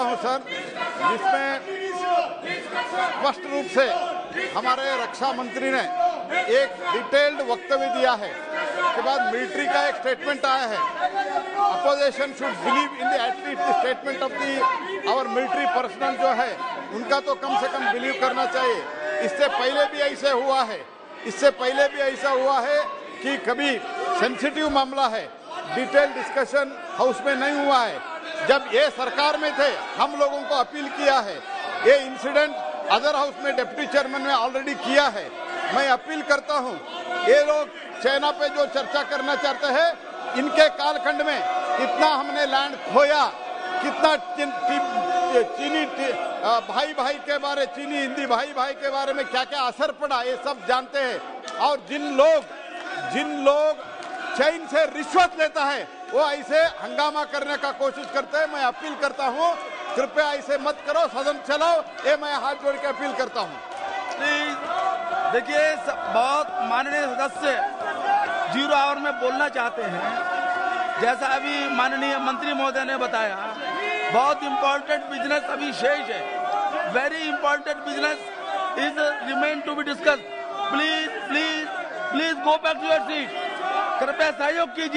हूँ सर, जिसमें स्पष्ट रूप से हमारे रक्षा मंत्री ने एक डिटेल्ड वक्तव्य दिया है। उसके बाद मिलिट्री का एक स्टेटमेंट आया है, opposition should believe in the at least the statement of the our military personnel जो है उनका तो कम से कम बिलीव करना चाहिए। इससे पहले भी ऐसे हुआ है, इससे पहले भी ऐसा हुआ है कि कभी सेंसिटिव मामला है, डिटेल डिस्कशन हाउस में नहीं हुआ है। जब ये सरकार में थे हम लोगों को अपील किया है, ये इंसिडेंट अदर हाउस में डिप्टी चेयरमैन ने ऑलरेडी किया है। मैं अपील करता हूँ, ये लोग चाइना पे जो चर्चा करना चाहते हैं, इनके कालखंड में कितना हमने लैंड खोया, कितना चीनी भाई के बारे, चीनी हिंदी भाई के बारे में क्या क्या असर पड़ा, ये सब जानते हैं। और जिन लोग चीन से रिश्वत लेता है वो ऐसे हंगामा करने का कोशिश करते हैं। मैं अपील करता हूँ, कृपया ऐसे मत करो, सदन चलाओ, ये मैं हाथ जोड़ के अपील करता हूँ। देखिए, बहुत माननीय सदस्य जीरो आवर में बोलना चाहते हैं, जैसा अभी माननीय मंत्री महोदय ने बताया। बहुत इम्पोर्टेंट बिजनेस अभी शेष है, very important business is remain to be discuss. Please please please go back to your seat, कृपया सहयोग कीजिए।